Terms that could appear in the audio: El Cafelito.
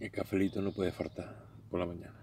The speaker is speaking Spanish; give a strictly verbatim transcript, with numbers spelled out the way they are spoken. El cafelito no puede faltar por la mañana.